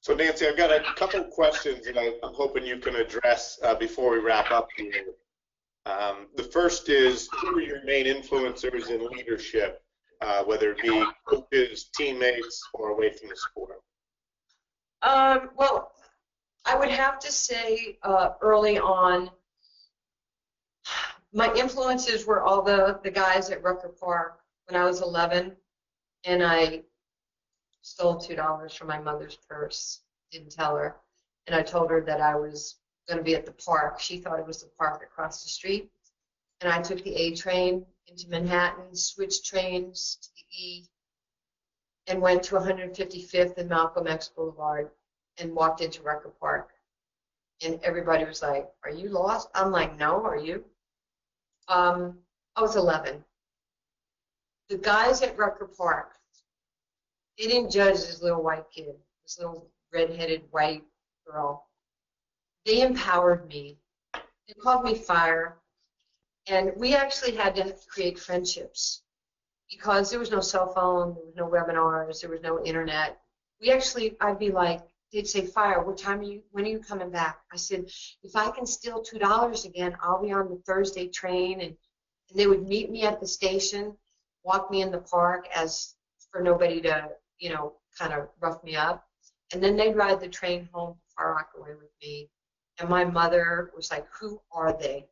So, Nancy, I've got a couple questions that I'm hoping you can address before we wrap up here. The first is, who are your main influencers in leadership, whether it be coaches, teammates, or away from the sport? Well, I would have to say early on, my influences were all the guys at Rucker Park when I was 11, and I stole $2 from my mother's purse, didn't tell her, and I told her that I was going to be at the park. She thought it was the park across the street, and I took the A train into Manhattan, switched trains to the E, and went to 155th and Malcolm X Boulevard and walked into Rucker Park. And everybody was like, "Are you lost?" I'm like, "No, are you?" I was 11. The guys at Rucker Park, they didn't judge this little white kid, this little red-headed white girl. They empowered me. They called me fire. And we actually had to create friendships because there was no cell phone, there was no webinars, there was no internet. We actually, I'd be like, they'd say, "Fire, what time are you, when are you coming back?" I said, "If I can steal $2 again, I'll be on the Thursday train." And they would meet me at the station, walk me in the park as for nobody to, you know, kind of rough me up. And then they'd ride the train home to Far Rockaway with me. And my mother was like, "Who are they?"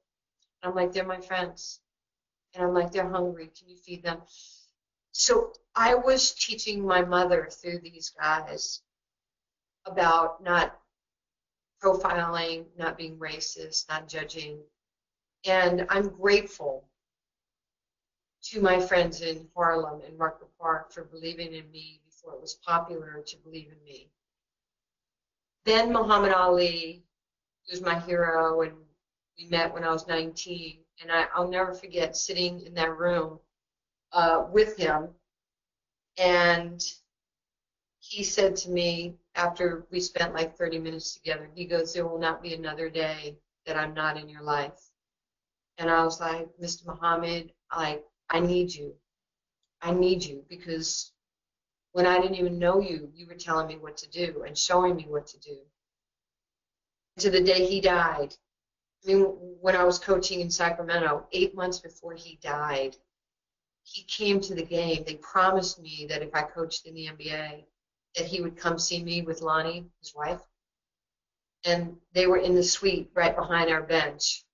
And I'm like, "They're my friends." And I'm like, "They're hungry. Can you feed them?" So I was teaching my mother through these guys about not profiling, not being racist, not judging. And I'm grateful to my friends in Harlem and Rucker Park for believing in me before it was popular to believe in me. Then Muhammad Ali, who's my hero, and we met when I was 19, and I'll never forget sitting in that room with him, and he said to me after we spent like 30 minutes together, he goes, there will not be another day that I'm not in your life. And I was like, Mr. Muhammad, like, I need you. I need you, because when I didn't even know you, you were telling me what to do and showing me what to do. To the day he died. I mean, when I was coaching in Sacramento, 8 months before he died, he came to the game. They promised me that if I coached in the NBA, that he would come see me with Lonnie, his wife. And they were in the suite right behind our bench.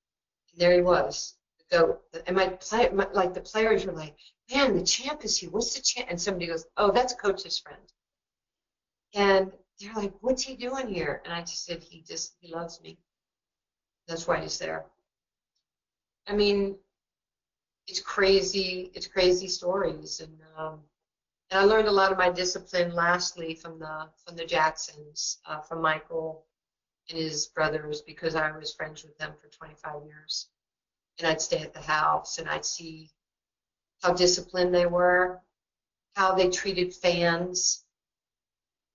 And there he was. The GOAT. And the players were like, man, the champ is here. What's the champ? And somebody goes, oh, that's Coach's friend. And they're like, what's he doing here? And I just said, he loves me. That's why he's there. I mean, it's crazy. It's crazy stories, and I learned a lot of my discipline. Lastly, from the Jacksons, from Michael and his brothers, because I was friends with them for 25 years, and I'd stay at the house, and I'd see how disciplined they were, how they treated fans.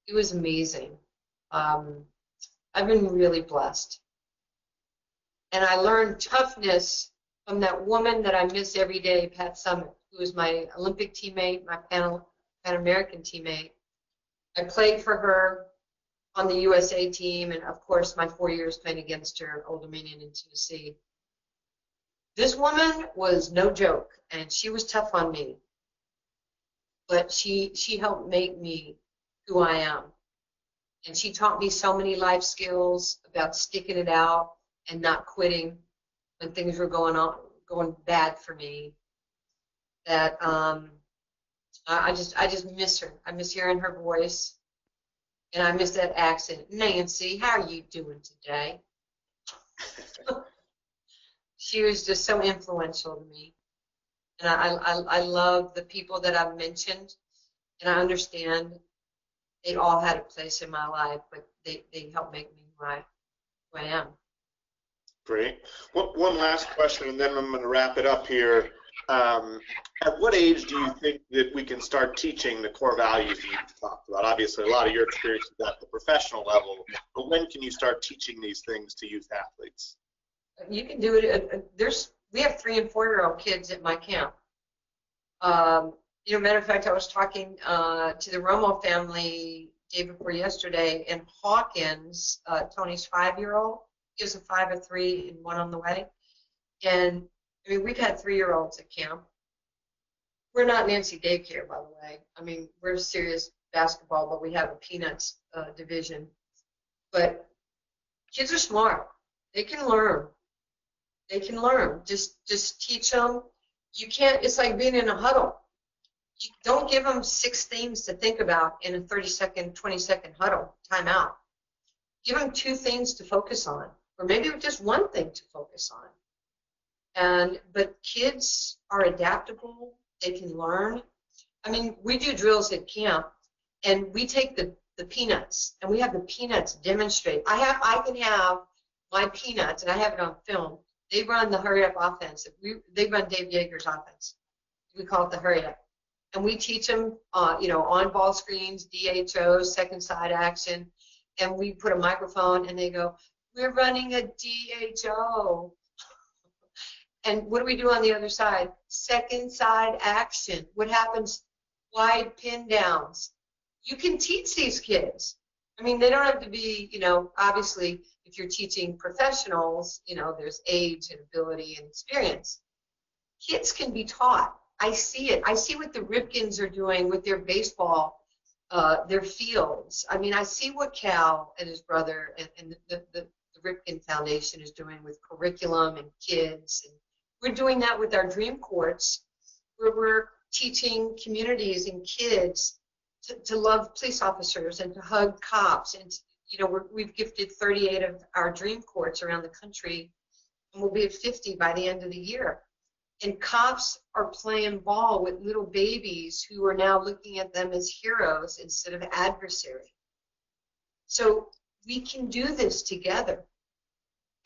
It was amazing. I've been really blessed. And I learned toughness from that woman that I miss every day, Pat Summitt, who was my Olympic teammate, my Pan-American teammate. I played for her on the USA team, and of course my 4 years playing against her at Old Dominion in Tennessee. This woman was no joke, and she was tough on me. But she helped make me who I am. And she taught me so many life skills about sticking it out, and not quitting when things were going bad for me. That I just miss her. I miss hearing her voice, and I miss that accent. Nancy, how are you doing today? She was just so influential to me, and I love the people that I've mentioned, and I understand they all had a place in my life, but they helped make me who I am. Great. One last question, and then I'm going to wrap it up here. At what age do you think that we can start teaching the core values you've talked about? Obviously, a lot of your experience is at the professional level, but when can you start teaching these things to youth athletes? You can do it. We have 3- and 4-year-old kids at my camp. Matter of fact, I was talking to the Romo family day before yesterday, and Hawkins, Tony's 5-year-old, he was a 5, a 3, and 1 on the way. And I mean, we've had 3-year-olds at camp. We're not Nancy Daycare, by the way. I mean, we're serious basketball, but we have a peanuts division. But kids are smart. They can learn. They can learn. Just teach them. You can't. It's like being in a huddle. You don't give them 6 things to think about in a 30-second, 20-second huddle timeout. Give them 2 things to focus on. Or maybe just 1 thing to focus on. But kids are adaptable. They can learn. I mean, we do drills at camp, and we take the peanuts, and we have the peanuts demonstrate. I can have my peanuts, and I have it on film. They run the hurry-up offense. They run Dave Yeager's offense. We call it the hurry-up. And we teach them, on-ball screens, DHO, second side action, and we put a microphone, and they go, we're running a DHO. And what do we do on the other side? Second side action. What happens? Wide pin downs. You can teach these kids. I mean, they don't have to be, obviously, if you're teaching professionals, there's age and ability and experience. Kids can be taught. I see it. I see what the Ripkins are doing with their baseball, their fields. I mean, I see what Cal and his brother and the Ripken Foundation is doing with curriculum and kids. And we're doing that with our Dream Courts, where we're teaching communities and kids to love police officers and to hug cops. And we've gifted 38 of our Dream Courts around the country, and we'll be at 50 by the end of the year. And cops are playing ball with little babies who are now looking at them as heroes instead of adversary. So we can do this together.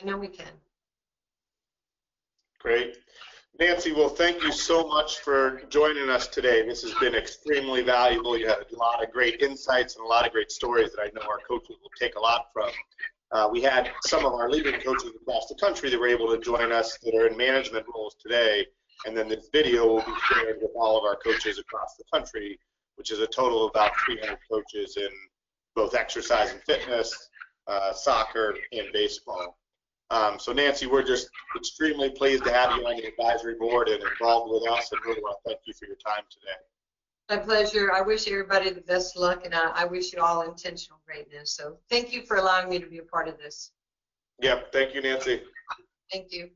I know we can. Great. Nancy, well, thank you so much for joining us today. This has been extremely valuable. You had a lot of great insights and a lot of great stories that I know our coaches will take a lot from. We had some of our leading coaches across the country that were able to join us that are in management roles today, and then this video will be shared with all of our coaches across the country, which is a total of about 300 coaches in both exercise and fitness, soccer, and baseball. So Nancy, we're just extremely pleased to have you on the advisory board and involved with us, and really want to thank you for your time today. My pleasure. I wish everybody the best luck, and I wish you all intentional greatness. So thank you for allowing me to be a part of this. Yep. Thank you, Nancy. Thank you.